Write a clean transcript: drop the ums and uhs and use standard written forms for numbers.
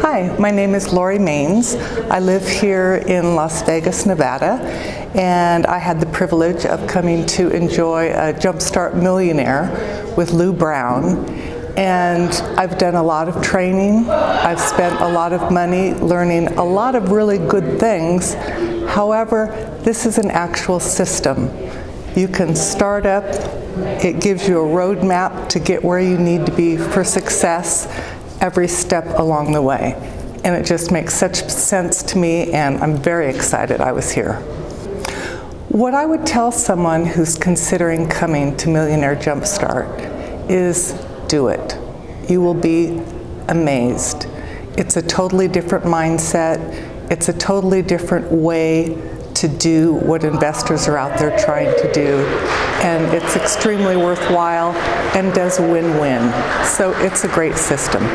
Hi, my name is Laurie Maines. I live here in Las Vegas, Nevada, and I had the privilege of coming to enjoy a Jumpstart Millionaire with Lou Brown. And I've done a lot of training. I've spent a lot of money learning a lot of really good things. However, this is an actual system. You can start up. It gives you a roadmap to get where you need to be for success every step along the way. And it just makes such sense to me, and I'm very excited I was here. What I would tell someone who's considering coming to Millionaire Jumpstart is do it. You will be amazed. It's a totally different mindset. It's a totally different way to do what investors are out there trying to do. And it's extremely worthwhile and does win-win. So it's a great system.